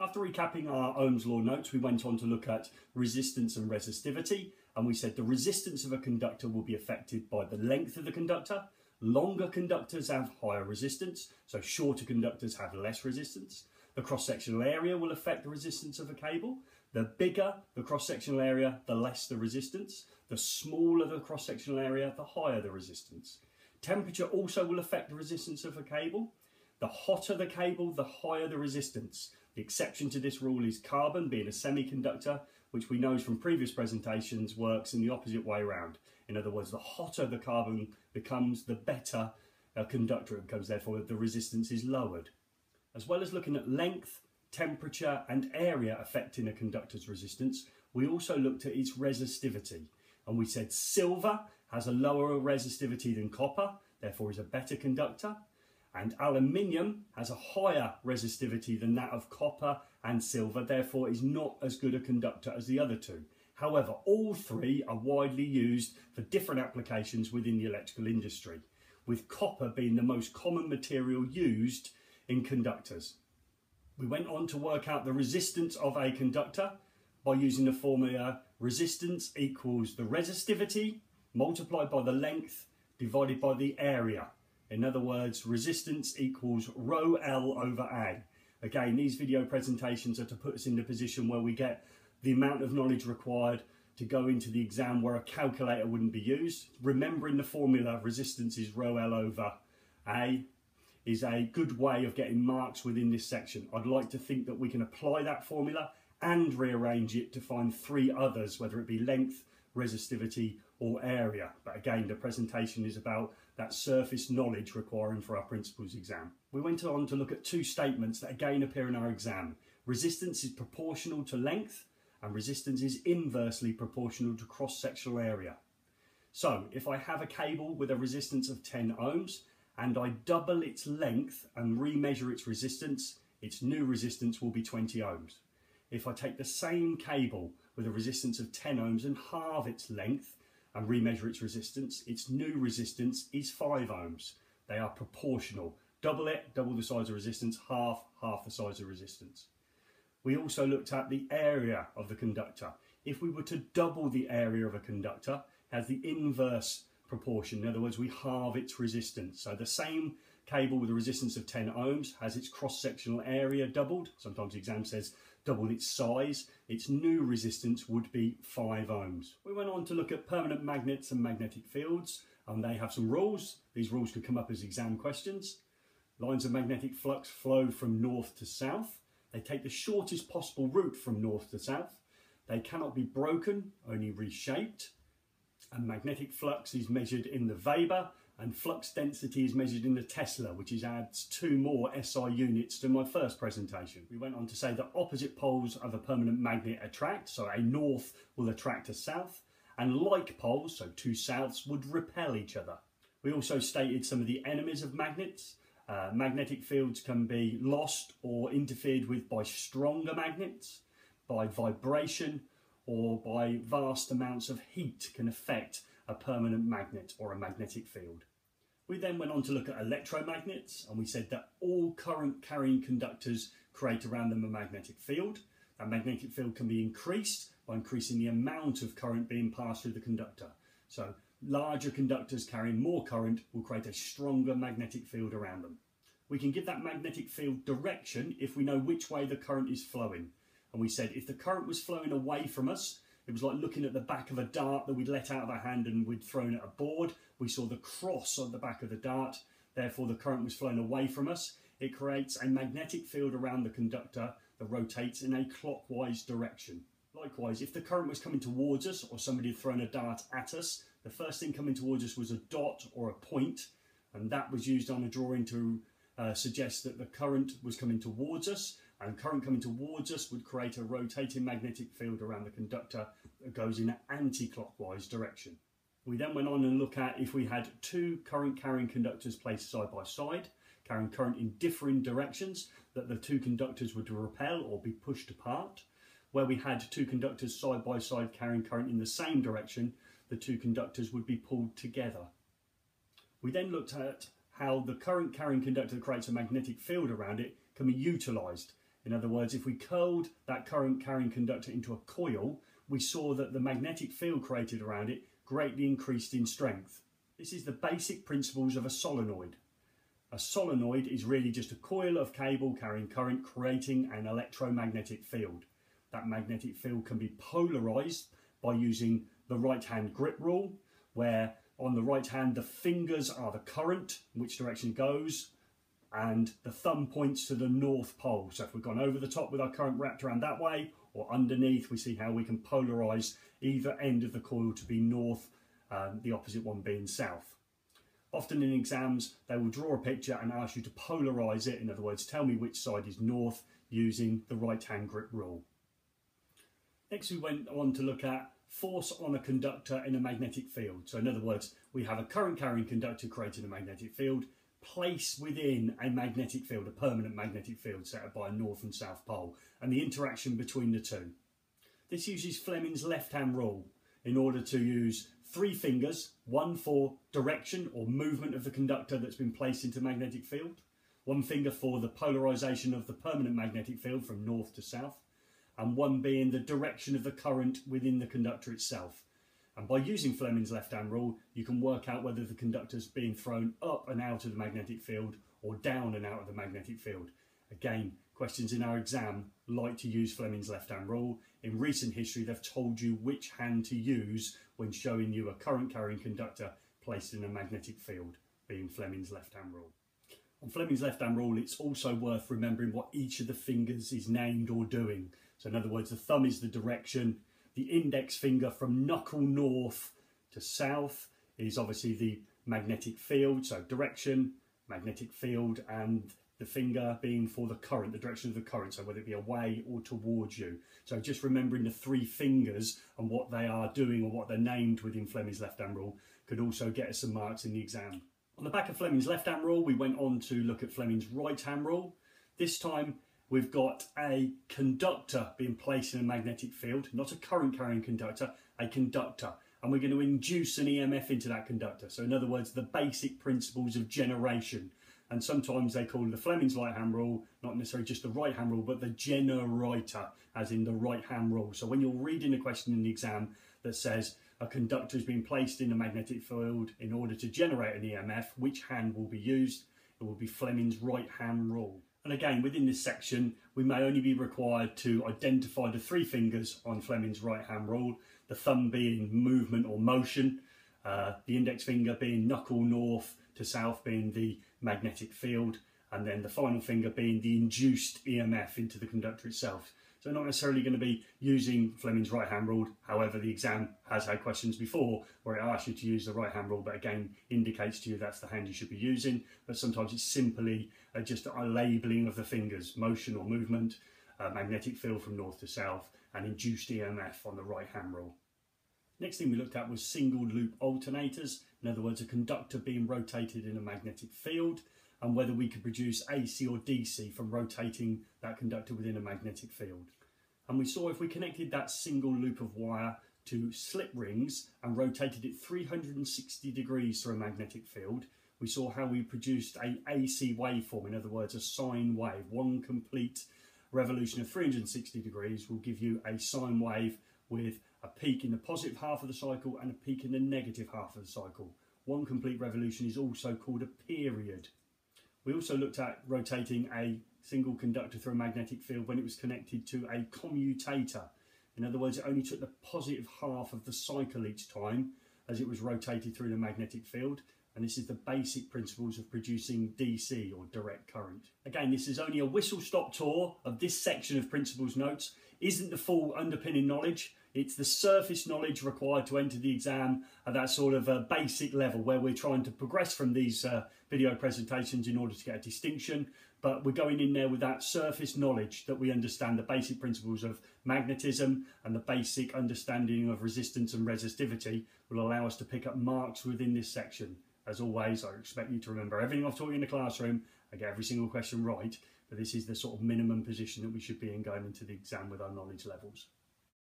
After recapping our Ohm's Law notes, we went on to look at resistance and resistivity, and we said the resistance of a conductor will be affected by the length of the conductor. Longer conductors have higher resistance, so shorter conductors have less resistance. The cross-sectional area will affect the resistance of a cable. The bigger the cross-sectional area, the less the resistance. The smaller the cross-sectional area, the higher the resistance. Temperature also will affect the resistance of a cable. The hotter the cable, the higher the resistance. The exception to this rule is carbon, being a semiconductor, which we know from previous presentations works in the opposite way around. In other words, the hotter the carbon becomes, the better a conductor it becomes, therefore the resistance is lowered. As well as looking at length, temperature and area affecting a conductor's resistance, we also looked at its resistivity, and we said silver has a lower resistivity than copper, therefore is a better conductor, and aluminium has a higher resistivity than that of copper and silver, therefore is not as good a conductor as the other two. However, all three are widely used for different applications within the electrical industry, with copper being the most common material used in conductors. We went on to work out the resistance of a conductor by using the formula resistance equals the resistivity multiplied by the length divided by the area. In other words, resistance equals rho L over A. Again, these video presentations are to put us in the position where we get the amount of knowledge required to go into the exam where a calculator wouldn't be used. Remembering the formula resistance is rho L over A is a good way of getting marks within this section. I'd like to think that we can apply that formula and rearrange it to find three others, whether it be length, resistivity or area. But again, the presentation is about that surface knowledge requiring for our principles exam. We went on to look at two statements that again appear in our exam. Resistance is proportional to length and resistance is inversely proportional to cross-sectional area. So if I have a cable with a resistance of 10 ohms, and I double its length and remeasure its resistance, its new resistance will be 20 ohms. If I take the same cable with a resistance of 10 ohms and halve its length and remeasure its resistance, its new resistance is 5 ohms. They are proportional. Double it, double the size of resistance, half, half the size of resistance. We also looked at the area of the conductor. If we were to double the area of a conductor, it has the inverse proportion. In other words, we halve its resistance. So the same cable with a resistance of 10 ohms has its cross-sectional area doubled. Sometimes the exam says double its size. Its new resistance would be 5 ohms. We went on to look at permanent magnets and magnetic fields, and they have some rules. These rules could come up as exam questions. Lines of magnetic flux flow from north to south. They take the shortest possible route from north to south. They cannot be broken, only reshaped. And magnetic flux is measured in the Weber, and flux density is measured in the Tesla, which adds two more SI units to my first presentation. We went on to say that opposite poles of a permanent magnet attract, so a north will attract a south, and like poles, so two souths, would repel each other. We also stated some of the enemies of magnets. Magnetic fields can be lost or interfered with by stronger magnets, by vibration, or by vast amounts of heat can affect a permanent magnet or a magnetic field. We then went on to look at electromagnets, and we said that all current carrying conductors create around them a magnetic field. That magnetic field can be increased by increasing the amount of current being passed through the conductor. So larger conductors carrying more current will create a stronger magnetic field around them. We can give that magnetic field direction if we know which way the current is flowing. And we said if the current was flowing away from us, it was like looking at the back of a dart that we'd let out of our hand and we'd thrown at a board. We saw the cross on the back of the dart, therefore the current was flowing away from us. It creates a magnetic field around the conductor that rotates in a clockwise direction. Likewise, if the current was coming towards us or somebody had thrown a dart at us, the first thing coming towards us was a dot or a point, and that was used on a drawing to suggest that the current was coming towards us, and current coming towards us would create a rotating magnetic field around the conductor that goes in an anti-clockwise direction. We then went on and looked at if we had two current carrying conductors placed side by side, carrying current in differing directions, that the two conductors would repel or be pushed apart. Where we had two conductors side by side carrying current in the same direction, the two conductors would be pulled together. We then looked at how the current carrying conductor that creates a magnetic field around it can be utilised. In other words, if we curled that current carrying conductor into a coil, we saw that the magnetic field created around it greatly increased in strength. This is the basic principles of a solenoid. A solenoid is really just a coil of cable carrying current creating an electromagnetic field. That magnetic field can be polarized by using the right hand grip rule, where on the right hand the fingers are the current, which direction it goes, and the thumb points to the north pole. So if we've gone over the top with our current wrapped around that way or underneath, we see how we can polarize either end of the coil to be north, the opposite one being south. Often in exams, they will draw a picture and ask you to polarize it. In other words, tell me which side is north using the right hand grip rule. Next, we went on to look at force on a conductor in a magnetic field. So in other words, we have a current carrying conductor creating a magnetic field, placed within a magnetic field, a permanent magnetic field set up by a north and south pole, and the interaction between the two. This uses Fleming's left hand rule in order to use three fingers, one for direction or movement of the conductor that's been placed into magnetic field, one finger for the polarization of the permanent magnetic field from north to south, and one being the direction of the current within the conductor itself. And by using Fleming's left hand rule, you can work out whether the conductor's being thrown up and out of the magnetic field or down and out of the magnetic field. Again, questions in our exam like to use Fleming's left hand rule. In recent history, they've told you which hand to use when showing you a current carrying conductor placed in a magnetic field, being Fleming's left hand rule. On Fleming's left hand rule, it's also worth remembering what each of the fingers is named or doing. So in other words, the thumb is the direction, the index finger from knuckle north to south is obviously the magnetic field, so direction, magnetic field, and the finger being for the current, the direction of the current, so whether it be away or towards you. So just remembering the three fingers and what they are doing or what they're named within Fleming's left hand rule could also get us some marks in the exam. On the back of Fleming's left hand rule, we went on to look at Fleming's right hand rule. This time, we've got a conductor being placed in a magnetic field, not a current carrying conductor, a conductor. And we're going to induce an EMF into that conductor. So in other words, the basic principles of generation. And sometimes they call the Fleming's right hand rule, not necessarily just the right hand rule, but the generator, as in the right hand rule. So when you're reading a question in the exam that says a conductor has been placed in a magnetic field in order to generate an EMF, which hand will be used? It will be Fleming's right hand rule. And again, within this section, we may only be required to identify the three fingers on Fleming's right hand rule, the thumb being movement or motion, the index finger being knuckle north to south being the magnetic field, and then the final finger being the induced EMF into the conductor itself. So not necessarily going to be using Fleming's right hand rule. However, the exam has had questions before where it asks you to use the right hand rule, but again, indicates to you that's the hand you should be using. But sometimes it's simply just a labelling of the fingers, motion or movement, magnetic field from north to south, and induced EMF on the right hand rule. Next thing we looked at was single loop alternators. In other words, a conductor being rotated in a magnetic field, and whether we could produce AC or DC from rotating that conductor within a magnetic field. And we saw if we connected that single loop of wire to slip rings and rotated it 360 degrees through a magnetic field, we saw how we produced an AC waveform, in other words, a sine wave. One complete revolution of 360 degrees will give you a sine wave with a peak in the positive half of the cycle and a peak in the negative half of the cycle. One complete revolution is also called a period. We also looked at rotating a single conductor through a magnetic field when it was connected to a commutator. In other words, it only took the positive half of the cycle each time as it was rotated through the magnetic field. And this is the basic principles of producing DC or direct current. Again, this is only a whistle-stop tour of this section of principles notes. Isn't the full underpinning knowledge. It's the surface knowledge required to enter the exam at that sort of a basic level where we're trying to progress from these video presentations in order to get a distinction. But we're going in there with that surface knowledge that we understand the basic principles of magnetism, and the basic understanding of resistance and resistivity will allow us to pick up marks within this section. As always, I expect you to remember everything I've taught you in the classroom. I get every single question right, but this is the sort of minimum position that we should be in going into the exam with our knowledge levels.